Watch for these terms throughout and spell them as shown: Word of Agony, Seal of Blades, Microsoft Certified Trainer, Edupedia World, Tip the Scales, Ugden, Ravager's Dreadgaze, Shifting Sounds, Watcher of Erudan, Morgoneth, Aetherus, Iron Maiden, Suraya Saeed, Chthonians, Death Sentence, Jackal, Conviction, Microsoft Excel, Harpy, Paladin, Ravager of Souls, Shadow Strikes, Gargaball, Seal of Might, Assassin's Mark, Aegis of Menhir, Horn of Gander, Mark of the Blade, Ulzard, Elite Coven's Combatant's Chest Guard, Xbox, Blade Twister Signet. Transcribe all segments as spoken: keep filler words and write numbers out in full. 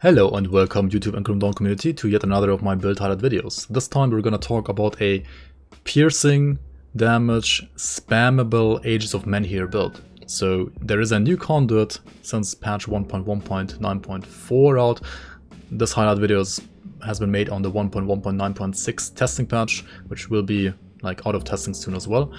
Hello and welcome YouTube and Grim Dawn community to yet another of my build highlight videos. This time we're gonna talk about a piercing damage spammable Aegis of Menhir build. So there is a new conduit since patch one point one point nine point four out. This highlight video has been made on the one point one point nine point six testing patch, which will be like out of testing soon as well.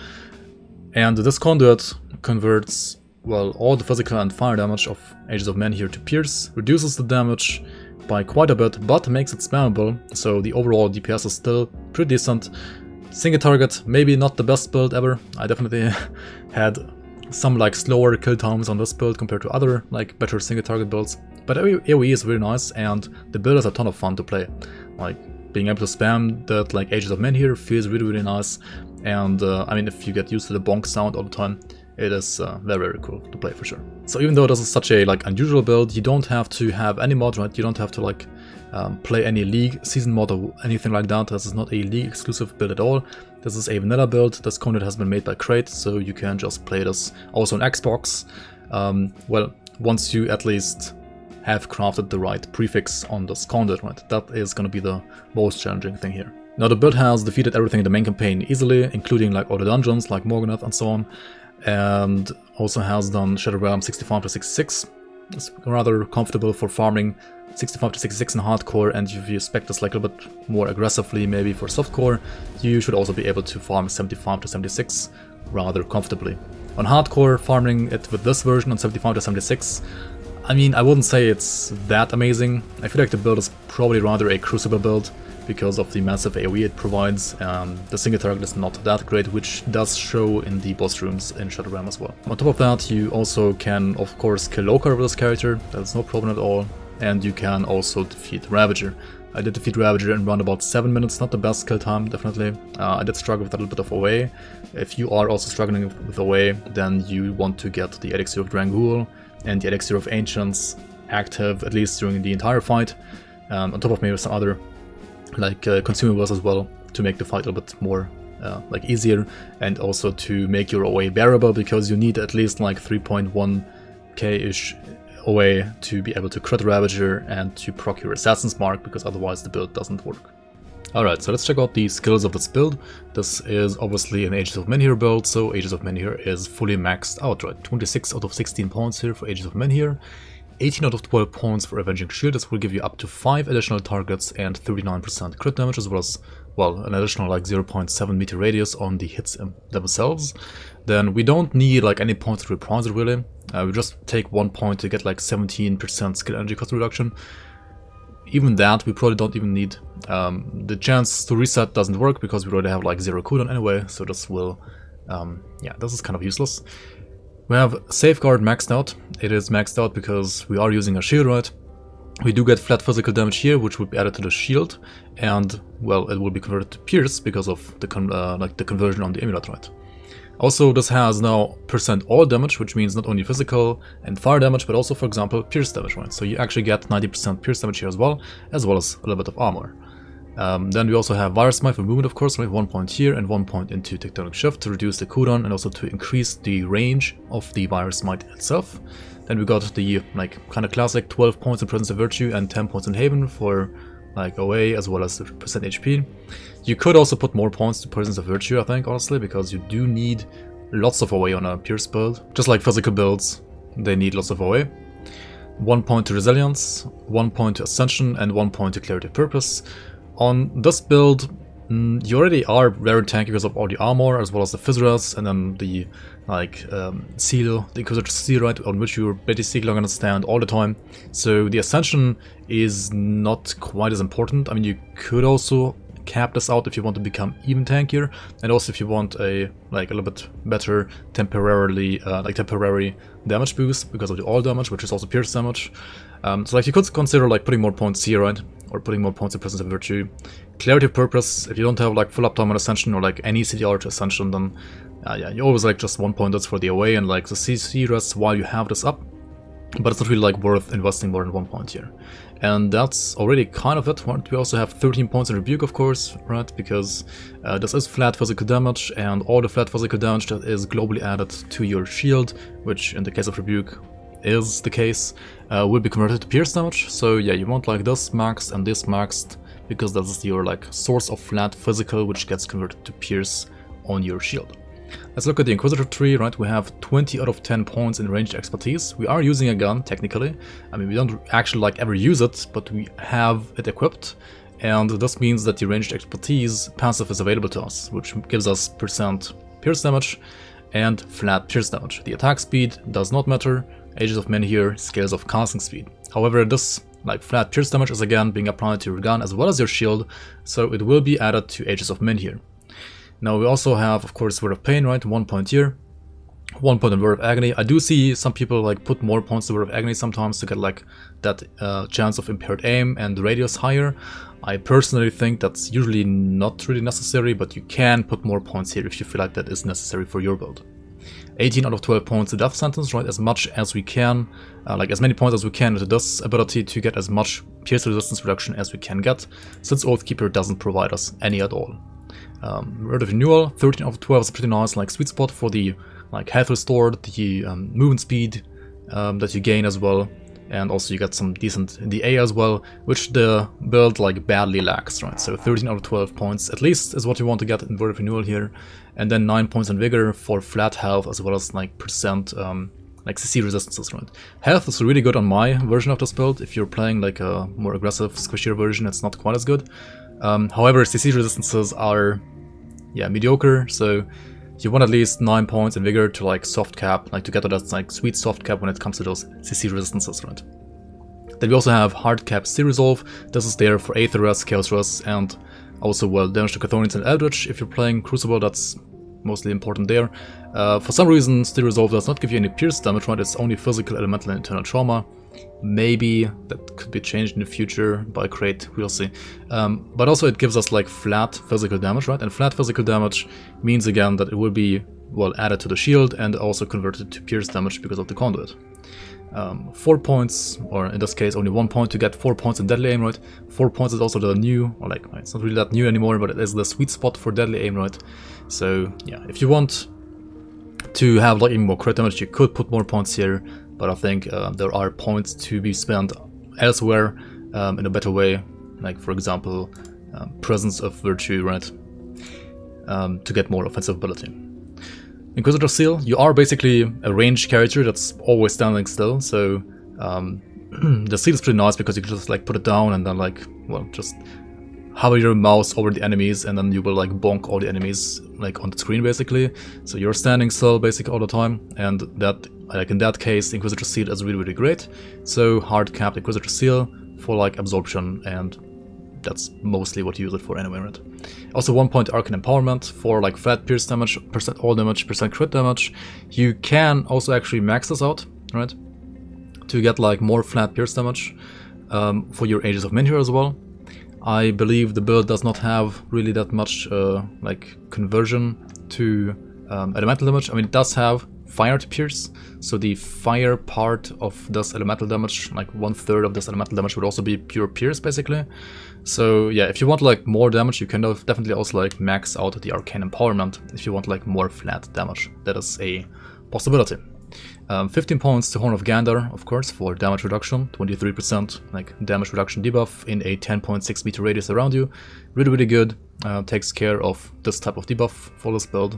And this conduit converts well, all the physical and fire damage of Aegis of Menhir to pierce, reduces the damage by quite a bit, but makes it spammable, so the overall D P S is still pretty decent. Single target, maybe not the best build ever. I definitely had some like slower kill times on this build compared to other like better single target builds, but AoE is really nice and the build is a ton of fun to play. Like being able to spam that like Aegis of Menhir feels really really nice, and uh, I mean if you get used to the bonk sound all the time, it is uh, very very cool to play for sure. So even though this is such a like unusual build, you don't have to have any mod, right? You don't have to like um, play any league season mod or anything like that. This is not a league exclusive build at all. This is a vanilla build. This content has been made by Crate, so you can just play this also on Xbox. Um, well, once you at least have crafted the right prefix on this content, right? That is going to be the most challenging thing here. Now the build has defeated everything in the main campaign easily, including like all the dungeons like Morgoneth and so on. And also has done Shadow Realm sixty-five to sixty-six. It's rather comfortable for farming sixty-five to sixty-six in hardcore, and if you expect this like a little bit more aggressively maybe for softcore, you should also be able to farm seventy-five to seventy-six rather comfortably. On hardcore, farming it with this version on seventy-five to seventy-six, I mean, I wouldn't say it's that amazing. I feel like the build is probably rather a Crucible build because of the massive AoE it provides. Um, the single target is not that great, which does show in the boss rooms in Shadow Realm as well. On top of that, you also can, of course, kill Lokarr with this character. That's no problem at all. And you can also defeat Ravager. I did defeat Ravager in around about seven minutes, not the best kill time, definitely. Uh, I did struggle with a little bit of O A. If you are also struggling with O A, then you want to get the Elixir of Drangul and the Elixir of Ancients active at least during the entire fight, um, on top of maybe some other like uh, consumables as well to make the fight a little bit more uh, like easier, and also to make your O A bearable because you need at least like three point one K-ish O A to be able to crit Ravager and to proc your Assassin's Mark, because otherwise the build doesn't work. Alright, so let's check out the skills of this build. This is obviously an Aegis of Menhir build, so Aegis of Menhir is fully maxed out, right? twenty-six out of sixteen points here for Aegis of Menhir, eighteen out of twelve points for Avenging Shield. This will give you up to five additional targets and thirty-nine percent crit damage, as well as, well, an additional like zero point seven meter radius on the hits themselves. Then we don't need like any points to reprice it really. Uh, we just take one point to get like seventeen percent skill energy cost reduction. Even that, we probably don't even need. Um, the chance to reset doesn't work because we already have like zero cooldown anyway, so this will, um, yeah, this is kind of useless. We have Safeguard maxed out. It is maxed out because we are using a shield, right? We do get flat physical damage here, which will be added to the shield, and well, it will be converted to pierce because of the con uh, like the conversion on the amulet, right? Also, this has now percent all damage, which means not only physical and fire damage, but also, for example, pierce damage, right? So you actually get ninety percent pierce damage here as well, as well as a little bit of armor. Um, then we also have Virus Smite for movement, of course, right? One point here and one point into Tectonic Shift to reduce the cooldown and also to increase the range of the Virus Smite itself. Then we got the like kind of classic twelve points in Presence of Virtue and ten points in Haven for like O A as well as the percent H P. You could also put more points to Presence of Virtue, I think, honestly, because you do need lots of O A on a Pierce build. Just like physical builds, they need lots of O A. One point to Resilience, one point to Ascension, and one point to Clarity of Purpose. On this build, you already are very tanky because of all the armor, as well as the Fizzras, and then the like um, seal, the Inquisitor Seal, right, on which your Betty Seagull are gonna stand all the time. So the Ascension is not quite as important. I mean, you could also cap this out if you want to become even tankier, and also if you want a like a little bit better temporarily uh, like temporary damage boost because of the all damage, which is also pierce damage. Um, so like you could consider like putting more points here, right, or putting more points in Presence of Virtue. Clarity of Purpose, if you don't have like full uptime on Ascension or like any C D R to Ascension, then uh, yeah, you always like just one point that's for the away and like the C C rests while you have this up, but it's not really like worth investing more than one point here. And that's already kind of it, right? We also have thirteen points in Rebuke, of course, right, because uh, this is flat physical damage, and all the flat physical damage that is globally added to your shield, which in the case of Rebuke is the case, uh, will be converted to pierce damage. So yeah, you want like this maxed and this maxed, because that's your like source of flat physical, which gets converted to pierce on your shield. Let's look at the Inquisitor tree, right? We have twenty out of ten points in ranged expertise. We are using a gun, technically. I mean, we don't actually like ever use it, but we have it equipped. And this means that the ranged expertise passive is available to us, which gives us percent pierce damage and flat pierce damage. The attack speed does not matter. Aegis of Menhir scales of casting speed. However, this like flat pierce damage is again being applied to your gun as well as your shield, so it will be added to Aegis of Menhir. Now we also have, of course, Word of Pain, right? One point here, one point in Word of Agony. I do see some people like put more points to Word of Agony sometimes to get like that uh, chance of impaired aim and radius higher. I personally think that's usually not really necessary, but you can put more points here if you feel like that is necessary for your build. eighteen out of twelve points to Death Sentence, right? As much as we can, uh, like as many points as we can into this ability to get as much pierce resistance reduction as we can get, since Oath Keeper doesn't provide us any at all. Um, Word of Renewal, thirteen out of twelve is pretty nice, like sweet spot for the like health restored, the um, movement speed um, that you gain as well, and also you get some decent D A as well, which the build like badly lacks, right? So thirteen out of twelve points at least is what you want to get in Word of Renewal here, and then nine points in Vigor for flat health as well as like percent um, like C C resistances, right? Health is really good on my version of this build. If you're playing like a more aggressive, squishier version, it's not quite as good. Um, however, C C resistances are, yeah, mediocre, so you want at least nine points in Vigor to like soft cap, like to get to that like sweet soft cap when it comes to those C C resistances, right? Then we also have hard cap C-Resolve. This is there for Aetherus, Chaos Rust, and also, well, damage to Chthonians and Eldritch. If you're playing Crucible, that's mostly important there. Uh, for some reason, C-Resolve does not give you any pierce damage, right? It's only physical, elemental, and internal trauma. Maybe that could be changed in the future by Crate, we'll see. Um, but also it gives us like flat physical damage, right? And flat physical damage means again that it will be, well, added to the shield and also converted to pierce damage because of the conduit. Um, four points, or in this case only one point to get four points in deadly aim, right? Four points is also the new, or like, it's not really that new anymore, but it is the sweet spot for deadly aim, right? So yeah, if you want to have like even more crit damage, you could put more points here. But I think uh, there are points to be spent elsewhere um, in a better way, like for example, uh, Presence of Virtue, right, um, to get more offensive ability. Inquisitor Seal, you are basically a ranged character that's always standing still, so um, the seal is pretty nice because you can just like put it down and then like, well, just hover your mouse over the enemies and then you will like bonk all the enemies like on the screen basically. So you're standing still basically all the time, and that, like in that case, Inquisitor Seal is really, really great. So hard capped Inquisitor Seal for like absorption, and that's mostly what you use it for anyway, right? Also one point Arcane Empowerment for like flat pierce damage, percent all damage, percent crit damage. You can also actually max this out, right? To get like more flat pierce damage um, for your Aegis of Menhir as well. I believe the build does not have really that much uh, like conversion to um, elemental damage. I mean, it does have fire to pierce, so the fire part of this elemental damage, like one third of this elemental damage, would also be pure pierce basically. So yeah, if you want like more damage, you can definitely also like max out the Arcane Empowerment if you want like more flat damage. That is a possibility. Um, fifteen points to Horn of Gander, of course, for damage reduction, twenty-three percent like damage reduction debuff in a ten point six meter radius around you. Really, really good. Uh, takes care of this type of debuff for this build.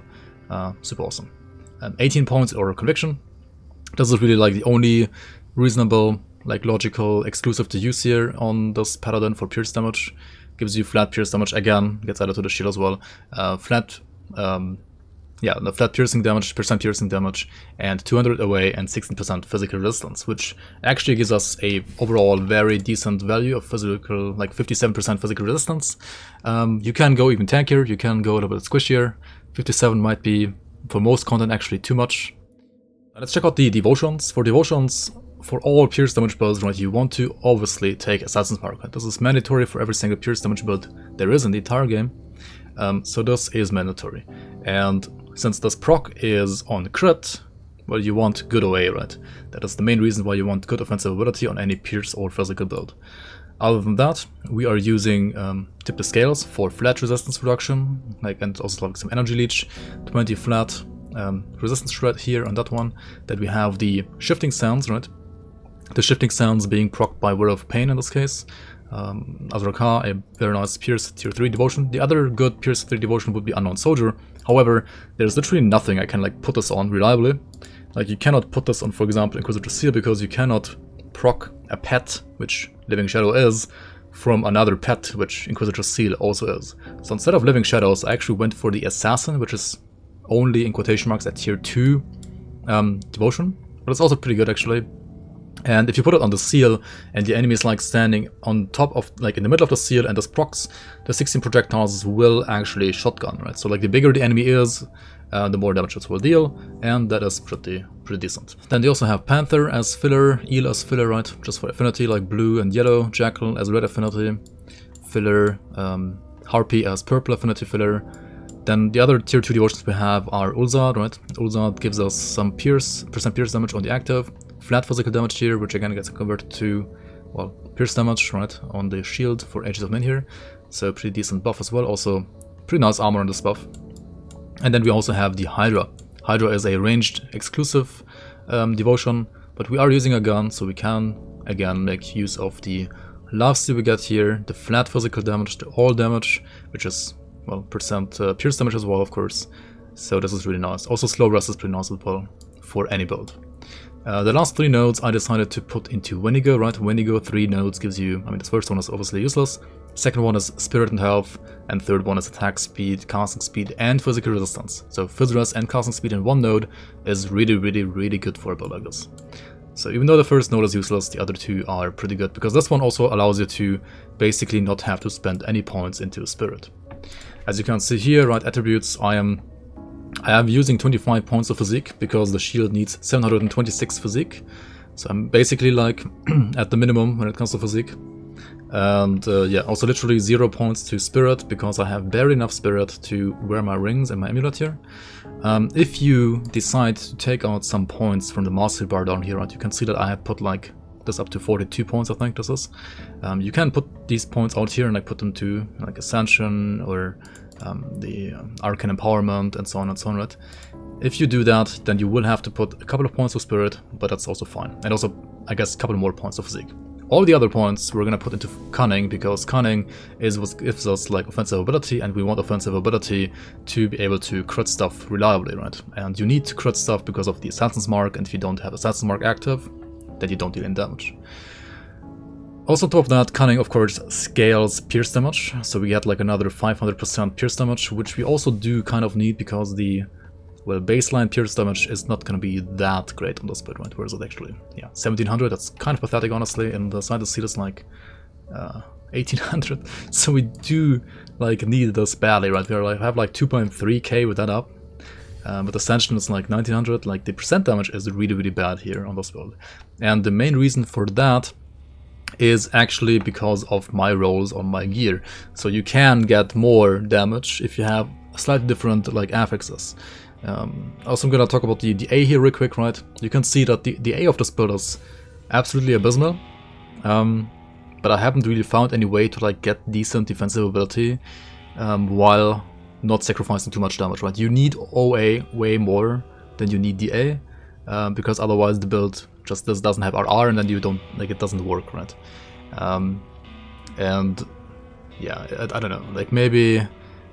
Uh, super awesome. Um, eighteen points or Conviction. This is really like the only reasonable, like logical exclusive to use here on this Paladin for pierce damage. Gives you flat pierce damage again, gets added to the shield as well. Uh, flat, um, yeah, the flat piercing damage, percent piercing damage, and two hundred away and sixteen percent physical resistance, which actually gives us a overall very decent value of physical, like fifty-seven percent physical resistance. Um, you can go even tankier, you can go a little bit squishier. fifty-seven might be, for most content, actually too much. Let's check out the devotions. For devotions, for all pierce damage builds, right, you want to obviously take Assassin's Mark. This is mandatory for every single pierce damage build there is in the entire game. Um, so this is mandatory. And since this proc is on crit, well, you want good O A, right? That is the main reason why you want good offensive ability on any pierce or physical build. Other than that, we are using um, Tip the Scales for flat resistance reduction, like, and also like some energy leech, twenty flat um, resistance shred here on that one, that we have the Shifting Sounds, right? The Shifting Sounds being procced by Word of Pain in this case. Um, Azrakaa, a very nice Pierce tier three devotion. The other good Pierce tier three devotion would be Unknown Soldier. However, there's literally nothing I can like put this on reliably. Like, you cannot put this on, for example, Inquisitor Seal, because you cannot proc a pet, which Living Shadow is, from another pet, which Inquisitor Seal also is. So instead of Living Shadows, I actually went for the Assassin, which is only in quotation marks at tier two um, devotion. But it's also pretty good, actually. And if you put it on the seal and the enemy is like standing on top of, like in the middle of the seal and this procs, the sixteen projectiles will actually shotgun, right? So like the bigger the enemy is, uh, the more damage it will deal, and that is pretty pretty decent. Then they also have Panther as filler, Eel as filler, right? Just for affinity, like blue and yellow, Jackal as red affinity filler, um, Harpy as purple affinity filler. Then the other tier two devotions we have are Ulzard, right? Ulzard gives us some pierce, percent pierce damage on the active. Flat physical damage here, which again gets converted to, well, pierce damage, right, on the shield for Aegis of Menhir. So pretty decent buff as well, also pretty nice armor on this buff. And then we also have the Hydra. Hydra is a ranged exclusive um, devotion, but we are using a gun, so we can, again, make use of the lifesteal we get here, the flat physical damage, the all damage, which is, well, percent uh, pierce damage as well, of course. So this is really nice. Also slow rest is pretty nice as well for any build. Uh, the last three nodes I decided to put into Wendigo, right? Wendigo, three nodes gives you, I mean, the first one is obviously useless, second one is Spirit and Health, and third one is Attack Speed, Casting Speed, and Physical Resistance. So Phys Res and Casting Speed in one node is really, really, really good for a build like this. So even though the first node is useless, the other two are pretty good, because this one also allows you to basically not have to spend any points into Spirit. As you can see here, right, attributes, I am... I am using twenty-five points of physique because the shield needs seven hundred twenty-six physique, so I'm basically like at the minimum when it comes to physique. And uh, yeah, also literally zero points to spirit because I have barely enough spirit to wear my rings and my amulet here. Um, if you decide to take out some points from the mastery bar down here, right, you can see that I have put like this up to forty-two points, I think this is. Um, you can put these points out here and like put them to like Ascension or Um, the um, Arcane Empowerment and so on and so on, right? If you do that, then you will have to put a couple of points of Spirit, but that's also fine. And also, I guess, a couple more points of Physique. All the other points we're gonna put into Cunning, because Cunning is what gives us, like, offensive ability, and we want offensive ability to be able to crit stuff reliably, right? And you need to crit stuff because of the Assassin's Mark, and if you don't have Assassin's Mark active, then you don't deal in damage. Also on top of that, Cunning of course scales pierce damage, so we get like another five hundred percent pierce damage, which we also do kind of need because the, well, baseline pierce damage is not going to be that great on this build, right? Where is it actually? Yeah, seventeen hundred, that's kind of pathetic honestly, and the side of the seal is like uh, eighteen hundred, so we do like need this badly, right? We are like, have like two point three K with that up. Um, but Ascension is like nineteen hundred, like the percent damage is really really bad here on this build. And the main reason for that is actually because of my rolls on my gear. So you can get more damage if you have slightly different like affixes. Um, also I'm gonna talk about the, the A here real quick, right? You can see that the, the A of this build is absolutely abysmal. Um, but I haven't really found any way to like get decent defensive ability um, while not sacrificing too much damage, right? You need O A way more than you need the A, um, because otherwise the build just this doesn't have R R, and then you don't, like, it doesn't work, right? Um, and yeah, I, I don't know, like maybe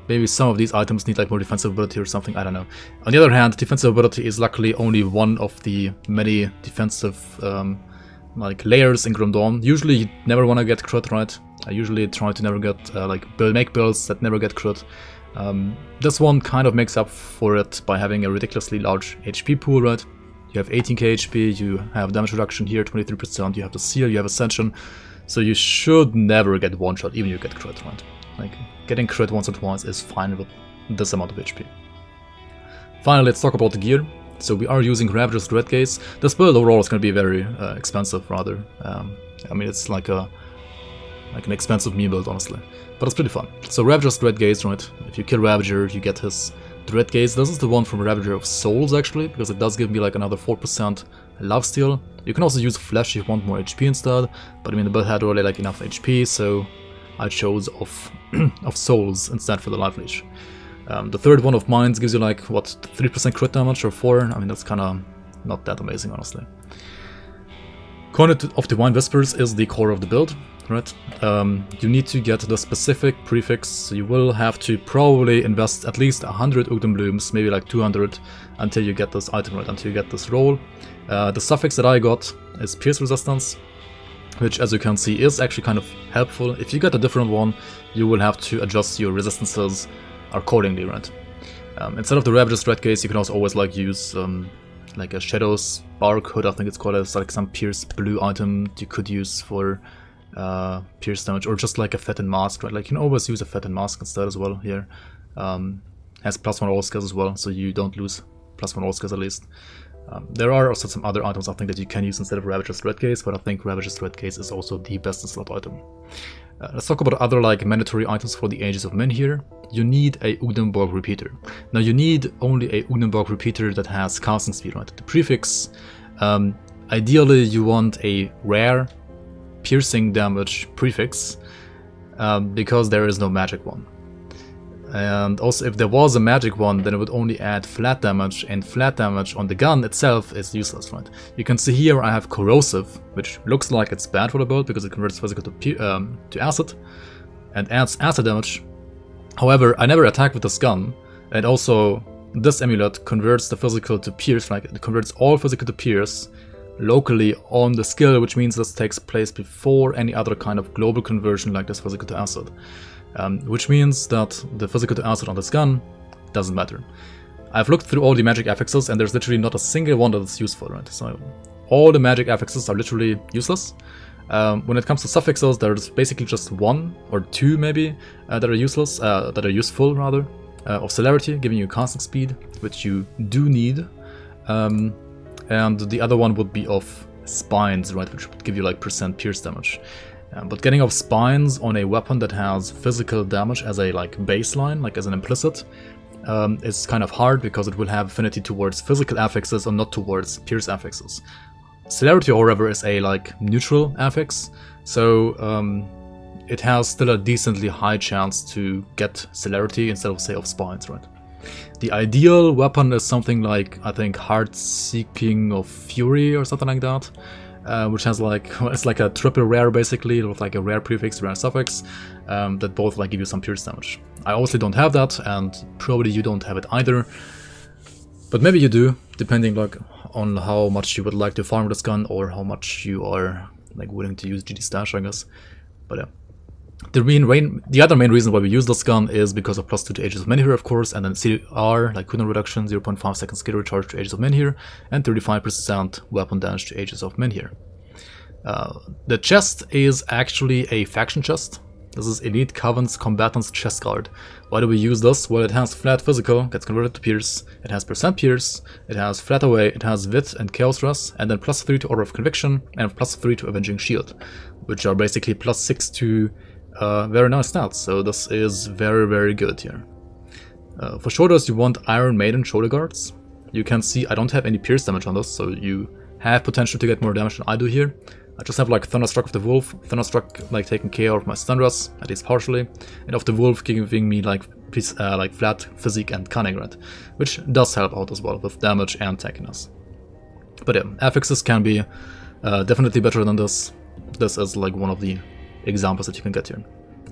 maybe some of these items need like more defensive ability or something, I don't know. On the other hand, defensive ability is luckily only one of the many defensive um, like layers in Grim Dawn. Usually you never want to get crit, right? I usually try to never get uh, like build make builds that never get crit. Um, this one kind of makes up for it by having a ridiculously large H P pool, right? You have eighteen K H P, you have damage reduction here, twenty-three percent, you have the seal, you have Ascension. So you should never get one shot, even if you get crit, right? Like, getting crit once or twice is fine with this amount of H P. Finally, let's talk about the gear. So we are using Ravager's Dreadgaze. This build overall is going to be very uh, expensive, rather. Um, I mean, it's like a like an expensive meme build, honestly. But it's pretty fun. So Ravager's Dreadgaze, right? If you kill Ravager, you get his Dreadgaze. This is the one from Ravager of Souls actually, because it does give me like another four percent lifesteal. You can also use Flesh if you want more H P instead, but I mean the build had already like enough H P, so I chose of, of Souls instead for the Life Leech. Um, the third one of mines gives you like, what, three percent crit damage or four? I mean, that's kind of not that amazing, honestly. Coin of Divine Whispers is the core of the build, right? Um, you need to get the specific prefix, so you will have to probably invest at least one hundred Ugden Blooms, maybe like two hundred, until you get this item, right, until you get this roll. Uh, the suffix that I got is Pierce Resistance, which, as you can see, is actually kind of helpful. If you get a different one, you will have to adjust your resistances accordingly, right? Um, instead of the Ravager's Dreadgaze, you can also always like use um, like a Shadow Spark Hood, I think it's called, as like some Pierce Blue item you could use for uh, Pierce damage, or just like a Fetid Mask, right? Like, you can always use a Fetid Mask instead as well here. Um, has plus one all skills as well, so you don't lose plus one all skills at least. Um, there are also some other items I think that you can use instead of Ravager's Dreadgaze, but I think Ravager's Dreadgaze is also the best in slot item. Uh, let's talk about other like mandatory items for the Aegis of Menhir. You need a Udenborg Repeater. Now you need only a Udenborg Repeater that has casting speed, right? The prefix, um, ideally you want a rare piercing damage prefix, um, because there is no magic one. And also, if there was a magic one, then it would only add flat damage, and flat damage on the gun itself is useless, right? You can see here I have Corrosive, which looks like it's bad for the build because it converts physical to, um, to acid and adds acid damage. However, I never attack with this gun, and also this amulet converts the physical to pierce, like it converts all physical to pierce locally on the skill, which means this takes place before any other kind of global conversion like this physical to acid. Um, which means that the physical to acid on this gun doesn't matter. I've looked through all the magic affixes and there's literally not a single one that's useful, right? So all the magic affixes are literally useless. Um, when it comes to suffixes, there's basically just one or two maybe uh, that are useless, uh, that are useful rather, uh, of celerity, giving you casting speed, which you do need, um, and the other one would be of spines, right, which would give you like percent pierce damage. Um, but getting off spines on a weapon that has physical damage as a like baseline, like as an implicit, um, is kind of hard because it will have affinity towards physical affixes and not towards pierce affixes. Celerity, however, is a like neutral affix, so um, it has still a decently high chance to get celerity instead of, say, off spines, right? The ideal weapon is something like, I think, Heart-Seeking of Fury or something like that. Uh, which has like, well, it's like a triple rare basically, with like a rare prefix, rare suffix, um, that both like give you some pierce damage. I obviously don't have that, and probably you don't have it either, but maybe you do, depending like on how much you would like to farm this gun or how much you are like willing to use G D stash, I guess. But yeah, the main rain, the other main reason why we use this gun is because of plus two to Aegis of Menhir, of course, and then C R, like cooldown reduction, zero point five seconds skill recharge to Aegis of Menhir, and thirty-five percent weapon damage to Aegis of Menhir. Uh, the chest is actually a faction chest. This is Elite Coven's Combatant's Chest Guard. Why do we use this? Well, it has flat physical, gets converted to pierce, it has percent pierce, it has flat away, it has wit and chaos rust, and then plus three to Order of Conviction, and plus three to Avenging Shield, which are basically plus six to Uh, very nice stats, so this is very, very good here. Uh, for shoulders, you want Iron Maiden shoulder guards. You can see I don't have any pierce damage on this, so you have potential to get more damage than I do here. I just have like Thunderstruck of the Wolf, Thunderstruck like taking care of my Stunruss, at least partially, and of the Wolf giving me like piece, uh, like flat physique and cunning, right? Which does help out as well with damage and tankiness. But yeah, affixes can be uh, definitely better than this. This is like one of the examples that you can get here.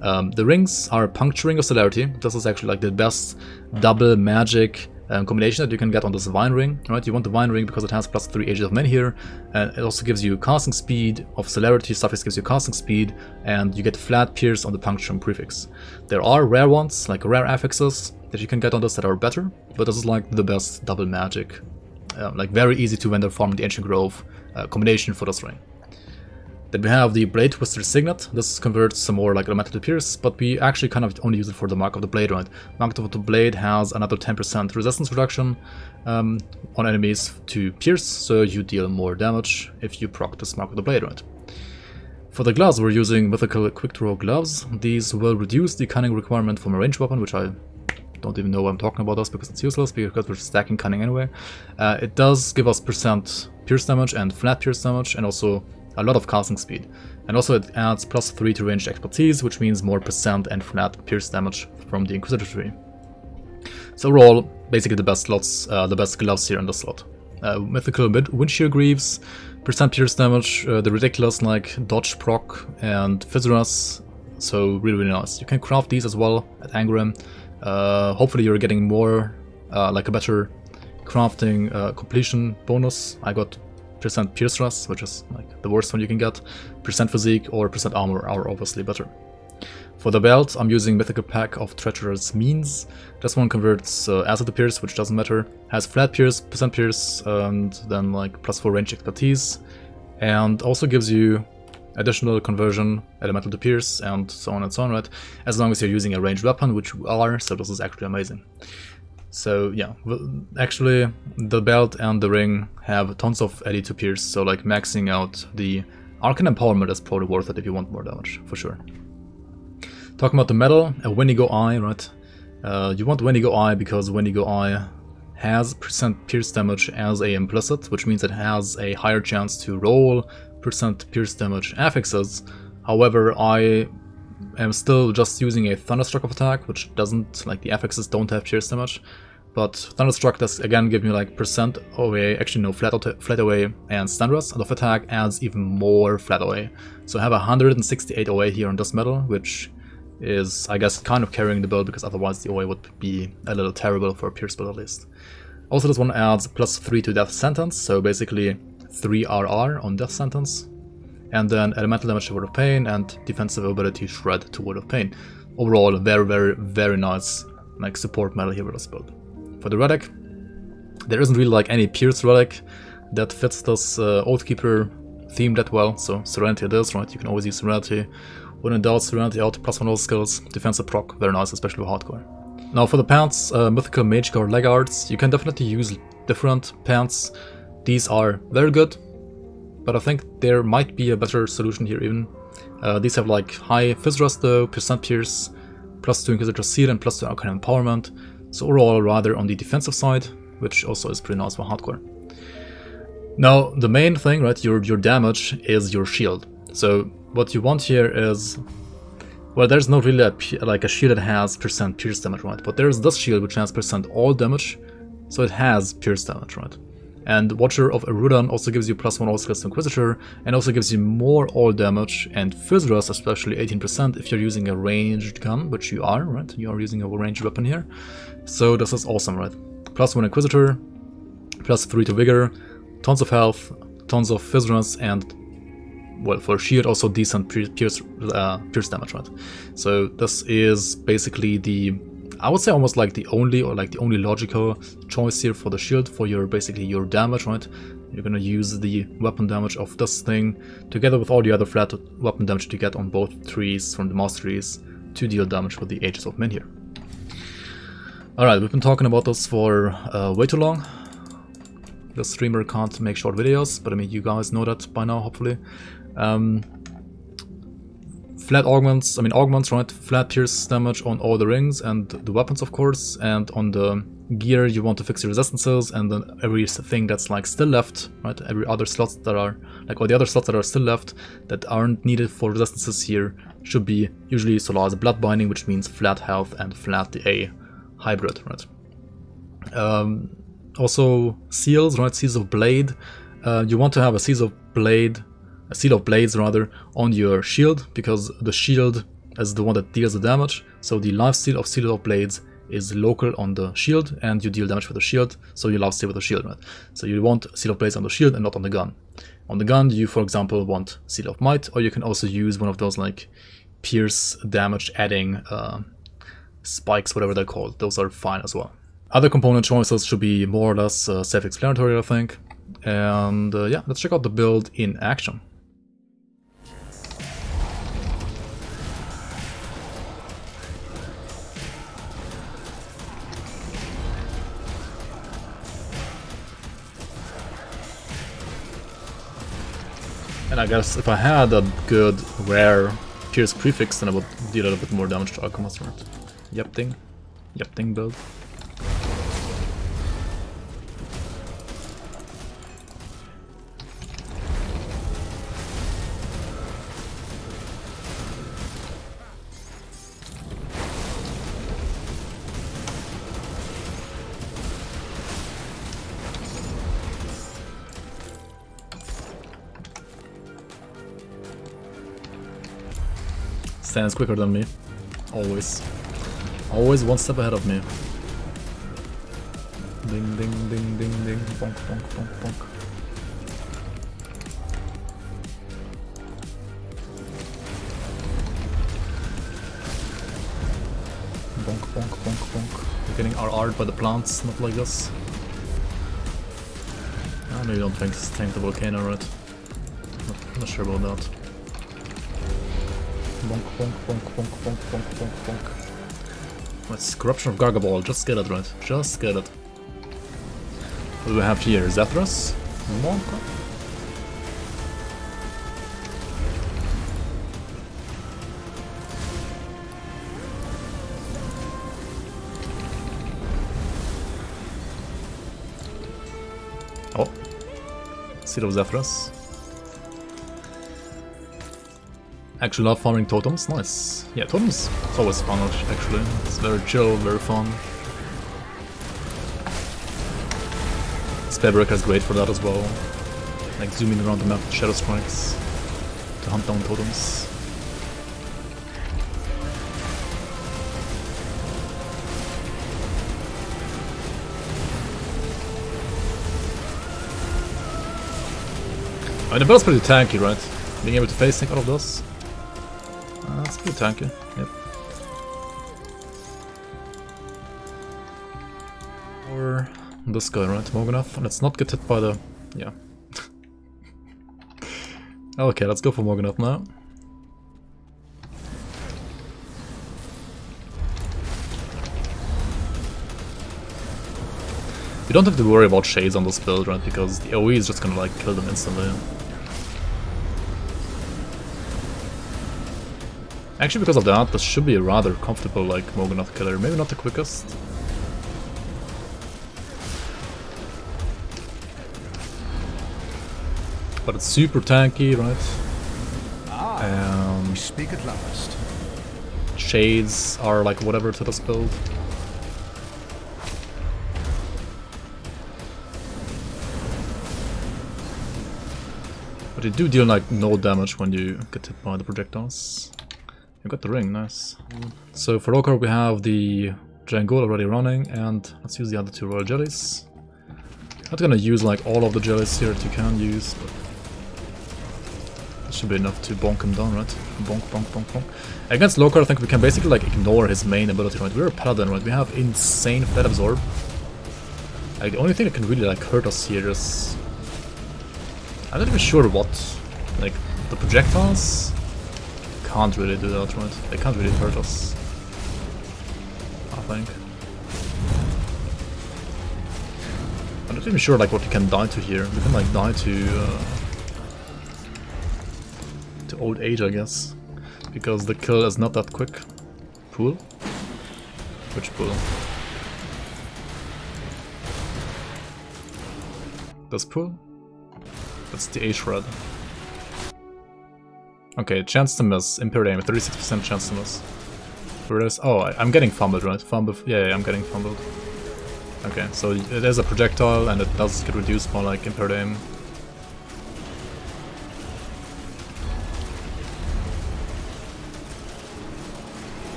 Um, the rings are Puncturing of Celerity. This is actually like the best double magic um, combination that you can get on this Vine Ring, right? You want the Vine Ring because it has plus three Aegis of Menhir, and it also gives you casting speed of celerity, suffix gives you casting speed, and you get flat pierce on the Puncturing prefix. There are rare ones, like rare affixes that you can get on this that are better, but this is like the best double magic, um, like very easy to vendor farm the Ancient Grove uh, combination for this ring. Then we have the Blade Twister Signet. This converts some more like elemental to pierce, but we actually kind of only use it for the Mark of the Blade, right? Mark of the Blade has another ten percent resistance reduction um, on enemies to pierce, so you deal more damage if you proc this Mark of the Blade, right? For the gloves, we're using mythical quick draw gloves. These will reduce the cunning requirement from a ranged weapon, which I don't even know why I'm talking about this because it's useless, because we're stacking cunning anyway. Uh, it does give us percent pierce damage and flat pierce damage, and also a lot of casting speed, and also it adds plus three to ranged expertise, which means more percent and flat pierce damage from the Inquisitor tree. So overall, basically the best slots, uh, the best gloves here in this slot. Uh, mythical Wind Shear Greaves, percent pierce damage, uh, the ridiculous like dodge proc and Fizura's, so really really nice. You can craft these as well at Angrim. Uh, hopefully you're getting more, uh, like a better crafting uh, completion bonus. I got percent pierce rust, which is like the worst one you can get. Percent physique or percent armor are obviously better. For the belt, I'm using mythical pack of treacherous means. This one converts uh, acid to pierce, which doesn't matter. Has flat pierce, percent pierce, and then like plus four range expertise, and also gives you additional conversion elemental to pierce and so on and so on, right? As long as you're using a ranged weapon, which you are, so this is actually amazing. So yeah, actually the belt and the ring have tons of eddy to pierce, so like maxing out the arcane empowerment is probably worth it if you want more damage, for sure. Talking about the metal, a Wendigo Eye, right? Uh, you want Wendigo Eye because Wendigo Eye has percent pierce damage as a implicit, which means it has a higher chance to roll percent pierce damage affixes. However, I am still just using a Thunderstruck of attack, which doesn't, like the affixes don't have pierce damage, but Thunderstruck does again give me like percent away, actually no, flat, flat away and stun rest, and of attack adds even more flat away. So I have one hundred sixty-eight away here on this metal, which is, I guess, kind of carrying the build, because otherwise the O A would be a little terrible for a pierce build at least. Also, this one adds plus three to Death Sentence, so basically three R R on Death Sentence, and then elemental damage to Word of Pain and defensive ability Shred to Word of Pain. Overall, very, very, very nice like support metal here with this build. For the relic, there isn't really like any pierce relic that fits this uh, Oathkeeper theme that well, so Serenity it is, right? You can always use Serenity. When in doubt, Serenity out, plus one all skills, defensive proc, very nice, especially for hardcore. Now for the pants, uh, mythical mage guard legards, you can definitely use different pants. These are very good, but I think there might be a better solution here even. Uh, these have like high Fizras though, percent pierce, plus two Inquisitor Seal and plus two Arcane Empowerment, so overall rather on the defensive side, which also is pretty nice for hardcore. Now the main thing, right, your, your damage is your shield. So what you want here is, well, there's not really a, like a shield that has percent pierce damage, right? But there's this shield which has percent all damage, so it has pierce damage, right? And Watcher of Erudan also gives you plus one all skills to Inquisitor, and also gives you more all damage and Fizras, especially eighteen percent if you're using a ranged gun, which you are, right? You are using a ranged weapon here, so this is awesome, right? Plus one Inquisitor, plus three to Vigor, tons of health, tons of Fizras, and well, for shield also decent pierce, uh, pierce damage, right? So this is basically the, I would say almost like the only or like the only logical choice here for the shield, for your basically your damage, right? You're gonna use the weapon damage of this thing together with all the other flat weapon damage you get on both trees from the masteries to deal damage with the Aegis of Menhir. Alright, we've been talking about this for uh, way too long. The streamer can't make short videos, but I mean you guys know that by now hopefully. Um, flat augments, I mean augments, right? Flat pierce damage on all the rings and the weapons, of course, and on the gear you want to fix your resistances, and then everything that's like still left, right? Every other slots that are, like all the other slots that are still left that aren't needed for resistances here should be usually Solar's Blood Binding, which means flat health and flat D A hybrid, right? Um, also seals, right? Seals of Blade. Uh, you want to have a Seal of Blade A Seal of Blades rather on your shield, because the shield is the one that deals the damage, so the lifesteal of Seal of Blades is local on the shield and you deal damage with the shield, so you lifesteal with the shield, right? So you want Seal of Blades on the shield and not on the gun. On the gun you for example want Seal of Might, or you can also use one of those like pierce damage adding uh, spikes, whatever they're called. Those are fine as well. Other component choices should be more or less uh, self-explanatory I think, and uh, yeah, let's check out the build in action. And I guess if I had a good rare pierce prefix, then I would deal a little bit more damage to Alchemist, right? Yep thing. Yep thing build. stands quicker than me. Always. Always one step ahead of me. Ding ding ding ding ding. Bonk bonk bonk bonk. Bonk bonk bonk bonk. We're getting R R'd by the plants, not like us. I maybe don't think it's tank the volcano, right? Not, not sure about that. Bonk bonk bonk bonk bonk bonk bonk bonk. It's corruption of Gargaball, just get it right. Just get it. What do we have here? Zephyrus? Monka? Oh. Seed of Zephyrus. Actually love farming totems, nice. Yeah, totems, it's always fun actually. It's very chill, very fun. Spellbreaker is great for that as well. Like zooming around the map with shadow strikes to hunt down totems. I mean, the battle's pretty tanky, right? Being able to face think out of those. Uh, that's pretty tanky, yep. Or this guy, right? Morgoneth. Let's not get hit by the... yeah. Okay, let's go for Morgoneth now. You don't have to worry about shades on this build, right? Because the AoE is just gonna like kill them instantly. Actually, because of that, this should be a rather comfortable, like, Morgoneth killer. Maybe not the quickest. But it's super tanky, right? Ah, um, we speak at last. Shades are, like, whatever to this build. But you do deal, like, no damage when you get hit by the projectiles. You got the ring, nice. Mm. So for Lokarr we have the Jangola already running, and let's use the other two royal jellies. Not gonna use like all of the jellies here that you can use, but that should be enough to bonk him down, right? Bonk, bonk, bonk, bonk. Against Lokarr I think we can basically like ignore his main ability, right? We're a Paladin, right? We have insane Flat Absorb. Like the only thing that can really like hurt us here is... I'm not even sure what. Like the projectiles? Can't really do that, right? They can't really hurt us, I think. I'm not even sure like what you can die to here. We can like die to uh, to old age, I guess, because the kill is not that quick. Pool? Which pool? This pool? That's the age shred. Okay, chance to miss, Imperial aim, thirty-six percent chance to miss. Whereas, oh, I, I'm getting fumbled, right? Fumbled, yeah, yeah, I'm getting fumbled. Okay, so it is a projectile and it does get reduced by like Imperial aim.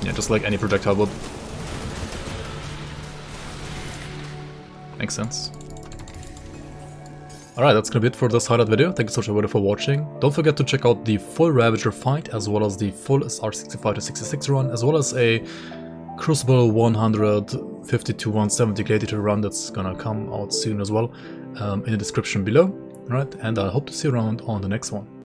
Yeah, just like any projectile would. Makes sense. Alright, that's gonna be it for this highlight video. Thank you so much everybody for watching. Don't forget to check out the full Ravager fight, as well as the full S R sixty-five to sixty-six run, as well as a Crucible one fifty to one seventy Gladiator run that's gonna come out soon as well, um, in the description below. Alright, and I hope to see you around on the next one.